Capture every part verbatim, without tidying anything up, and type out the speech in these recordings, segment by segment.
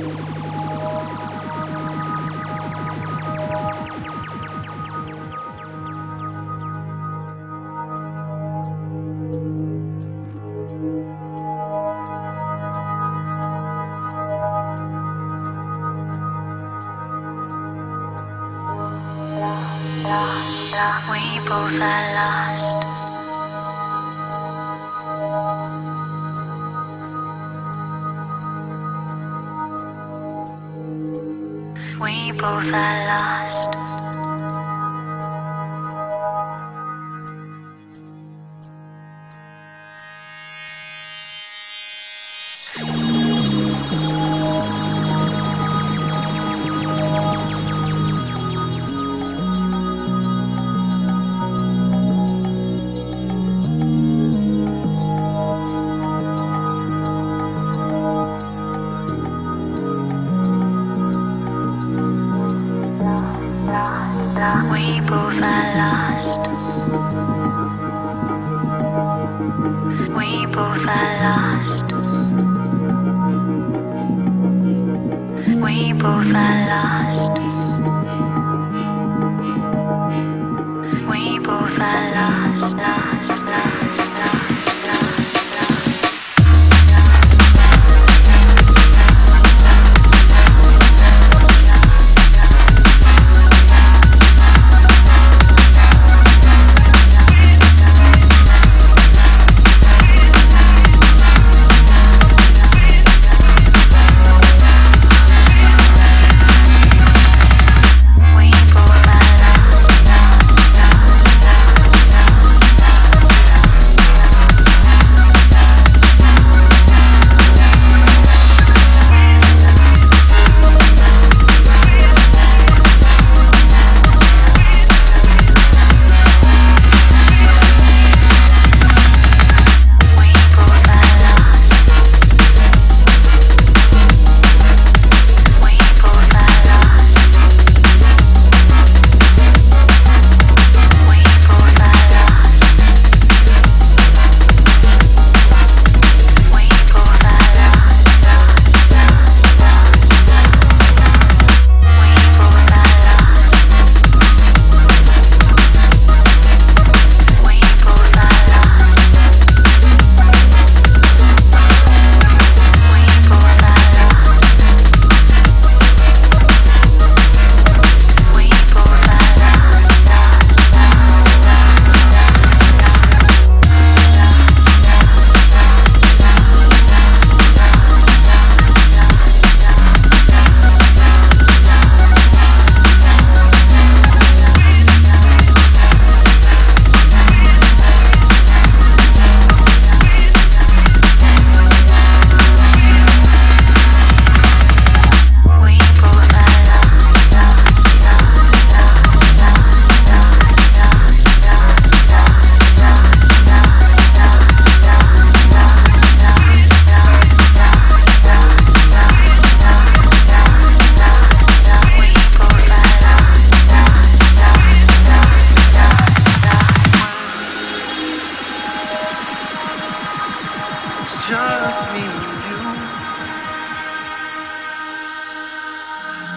We both are lost. We both are lost. We both are lost. We both are lost. We both are lost. We both are lost, lost, lost, lost. Just me and you.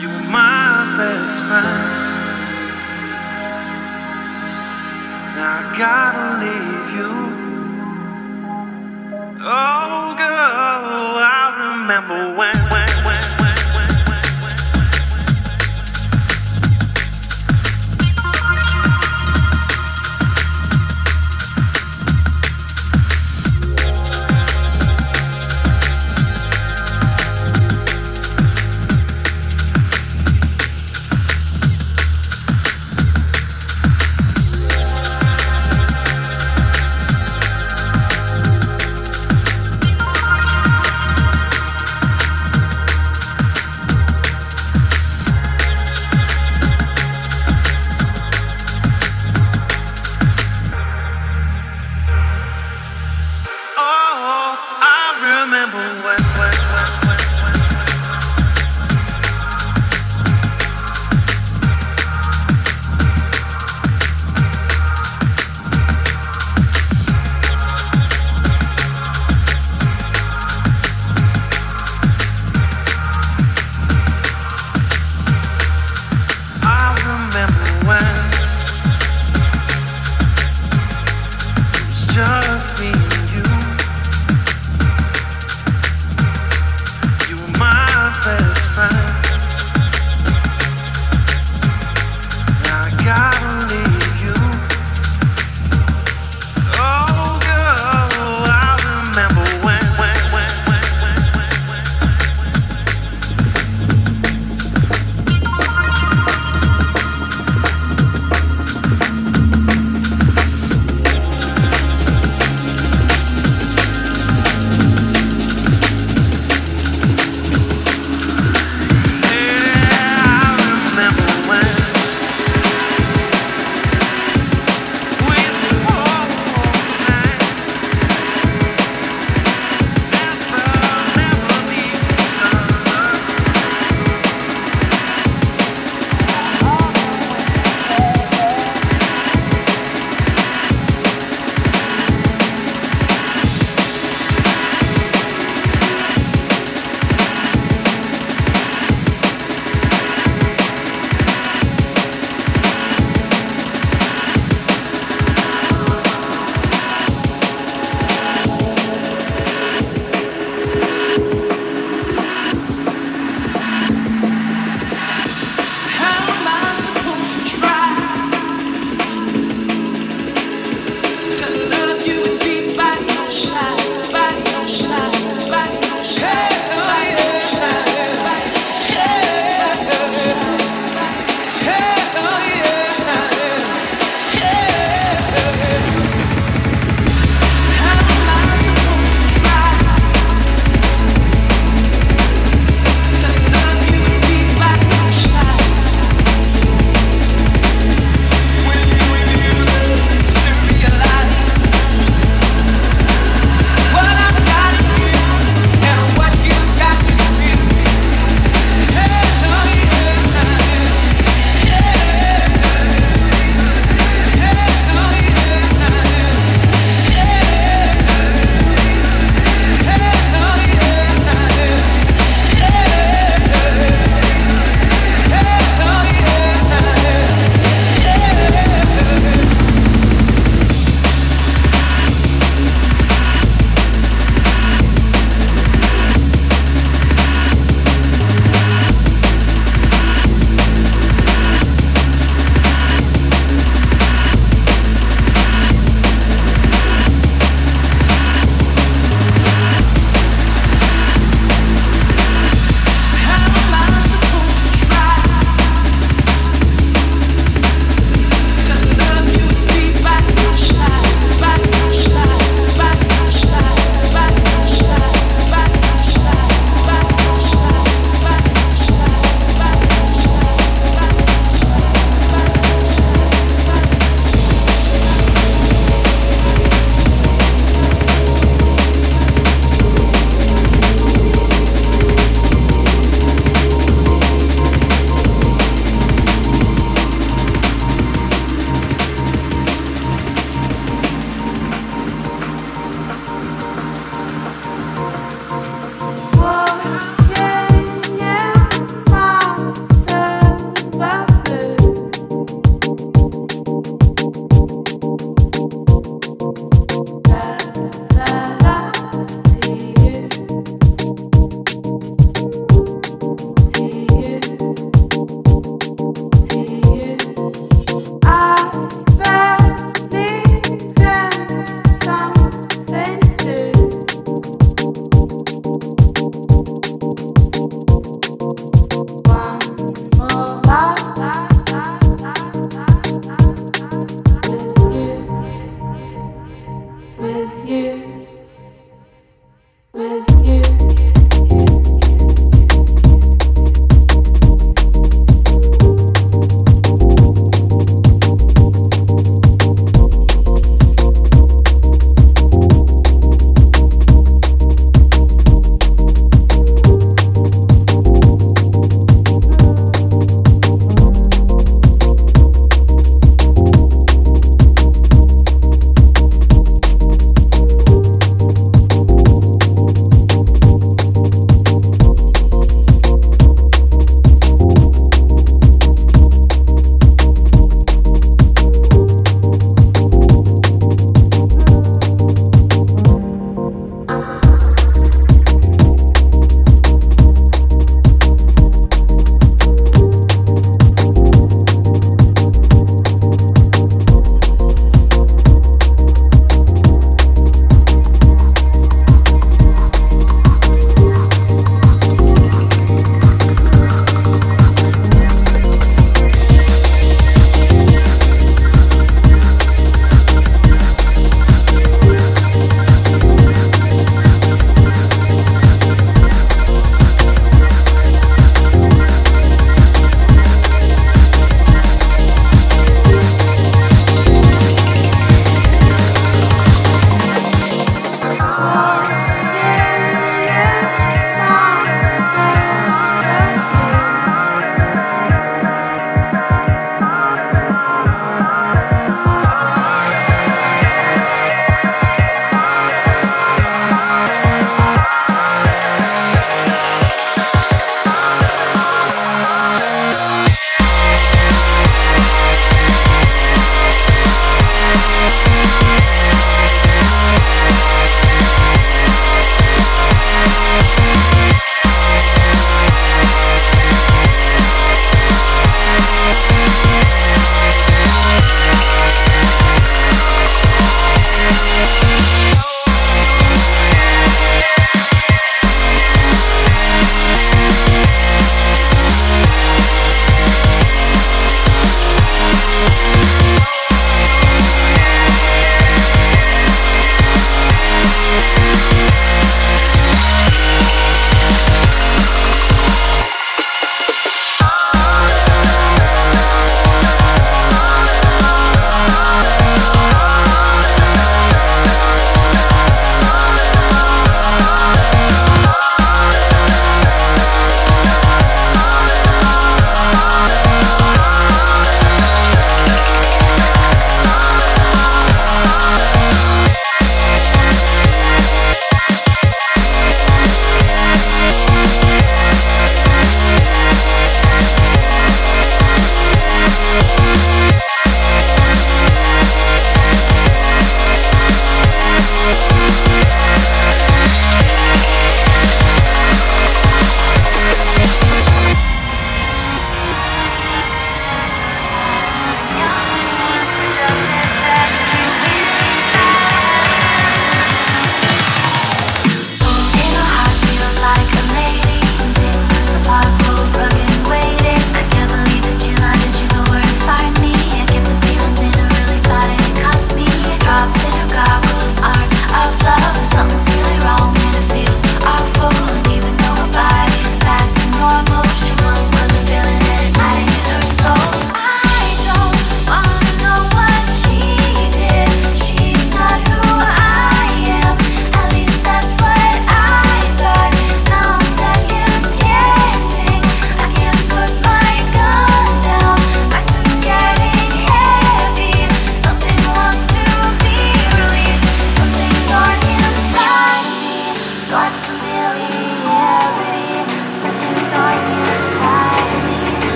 You were my best friend. Now I gotta leave you. Oh girl, I remember when, when